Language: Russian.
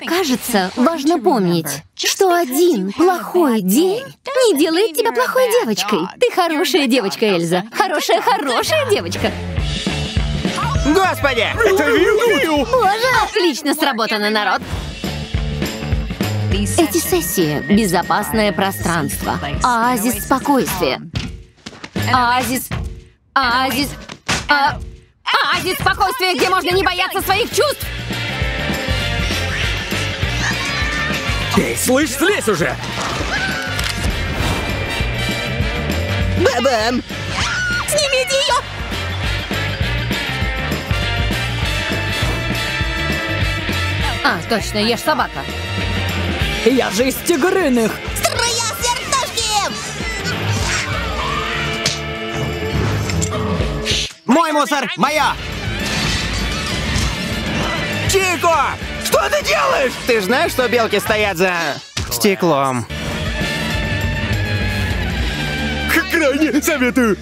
Мне кажется, важно помнить, что один плохой день не делает тебя плохой девочкой. Ты хорошая девочка, Эльза. Хорошая девочка. Господи! Боже! Отлично сработано, народ! Эти сессии — безопасное пространство. Оазис спокойствия. Оазис спокойствия, где можно не бояться своих чувств! Эй, слышь, слезь уже! Ба-бам! Снимите ее! А, точно, ешь собака. Я же из тигрыных! Струя сверхдушки! Мой мусор! Моя! Чико! Что ты делаешь? Ты же знаешь, что белки стоят за стеклом? Крайне советую!